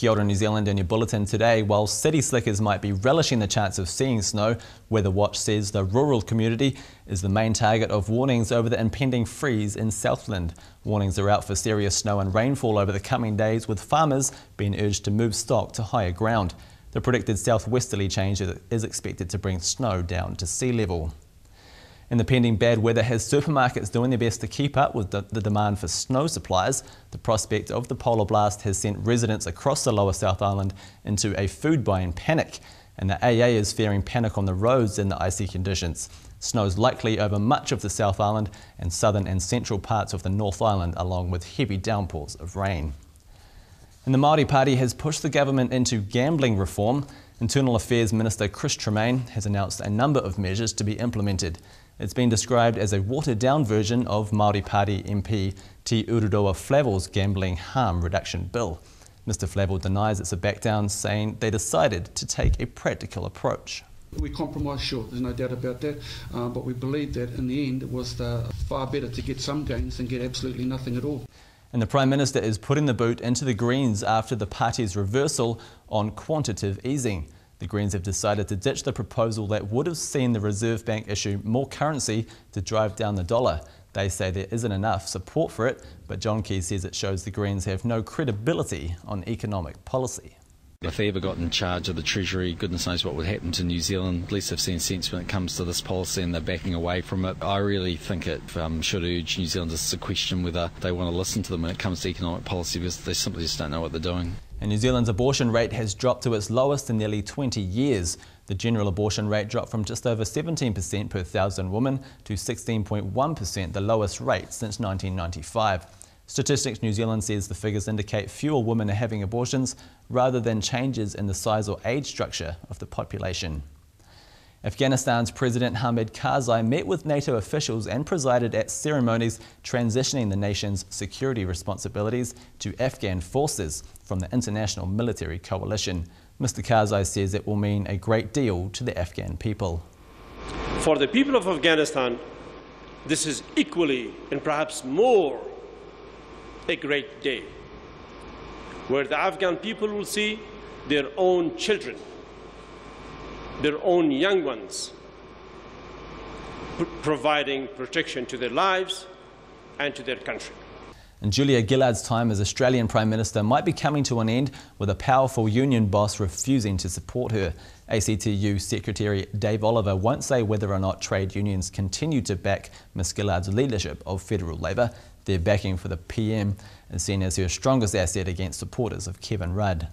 Kia ora New Zealand in your bulletin today. While city slickers might be relishing the chance of seeing snow, Weather Watch says the rural community is the main target of warnings over the impending freeze in Southland. Warnings are out for serious snow and rainfall over the coming days, with farmers being urged to move stock to higher ground. The predicted southwesterly change is expected to bring snow down to sea level. And the pending bad weather has supermarkets doing their best to keep up with the demand for snow supplies. The prospect of the polar blast has sent residents across the lower South Island into a food buying panic, and the AA is fearing panic on the roads in the icy conditions. Snow is likely over much of the South Island and southern and central parts of the North Island, along with heavy downpours of rain. And the Māori Party has pushed the government into gambling reform. Internal Affairs Minister Chris Tremaine has announced a number of measures to be implemented. It's been described as a watered-down version of Māori Party MP Te Ururoa Flavel's Gambling Harm Reduction Bill. Mr Flavel denies it's a back-down, saying they decided to take a practical approach. We compromised short, there's no doubt about that, but we believe that in the end it was far better to get some gains than get absolutely nothing at all. And the Prime Minister is putting the boot into the Greens after the party's reversal on quantitative easing. The Greens have decided to ditch the proposal that would have seen the Reserve Bank issue more currency to drive down the dollar. They say there isn't enough support for it, but John Key says it shows the Greens have no credibility on economic policy. If they ever got in charge of the Treasury, goodness knows what would happen to New Zealand. At least they've seen sense when it comes to this policy and they're backing away from it. I really think it should urge New Zealanders to question whether they want to listen to them when it comes to economic policy, because they simply just don't know what they're doing. And New Zealand's abortion rate has dropped to its lowest in nearly 20 years. The general abortion rate dropped from just over 17% per thousand women to 16.1%, the lowest rate since 1995. Statistics New Zealand says the figures indicate fewer women are having abortions rather than changes in the size or age structure of the population. Afghanistan's President Hamid Karzai met with NATO officials and presided at ceremonies transitioning the nation's security responsibilities to Afghan forces from the international military coalition. Mr Karzai says it will mean a great deal to the Afghan people. For the people of Afghanistan, this is equally and perhaps more a great day, where the Afghan people will see their own children, their own young ones, providing protection to their lives and to their country. And Julia Gillard's time as Australian Prime Minister might be coming to an end, with a powerful union boss refusing to support her. ACTU Secretary Dave Oliver won't say whether or not trade unions continue to back Ms Gillard's leadership of federal Labor. Their backing for the PM is seen as her strongest asset against supporters of Kevin Rudd.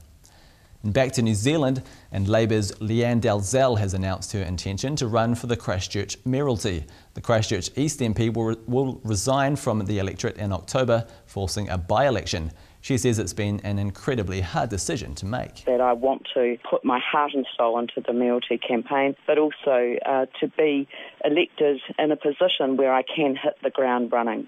And back to New Zealand, and Labour's Lianne Dalziel has announced her intention to run for the Christchurch mayoralty. The Christchurch East MP will resign from the electorate in October, forcing a by-election. She says it's been an incredibly hard decision to make. That I want to put my heart and soul into the mayoralty campaign, but also to be elected in a position where I can hit the ground running.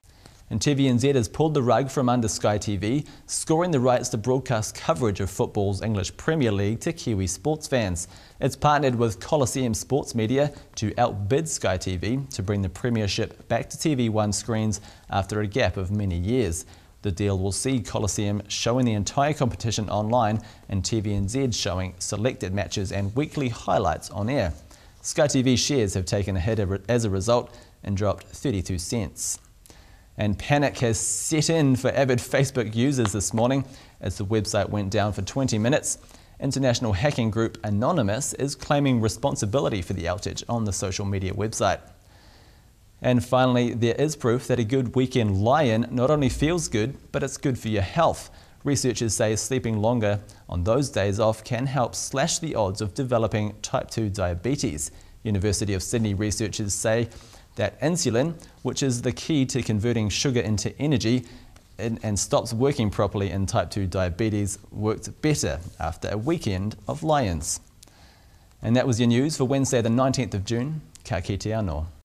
And TVNZ has pulled the rug from under Sky TV, scoring the rights to broadcast coverage of football's English Premier League to Kiwi sports fans. It's partnered with Coliseum Sports Media to outbid Sky TV to bring the Premiership back to TV1 screens after a gap of many years. The deal will see Coliseum showing the entire competition online and TVNZ showing selected matches and weekly highlights on air. Sky TV shares have taken a hit as a result and dropped 32 cents. And panic has set in for avid Facebook users this morning as the website went down for 20 minutes. International hacking group Anonymous is claiming responsibility for the outage on the social media website. And finally, there is proof that a good weekend lie-in not only feels good, but it's good for your health. Researchers say sleeping longer on those days off can help slash the odds of developing type 2 diabetes. University of Sydney researchers say that insulin, which is the key to converting sugar into energy and stops working properly in type 2 diabetes, worked better after a weekend of lie-ins. And that was your news for Wednesday the 19th of June. Ka kite anō.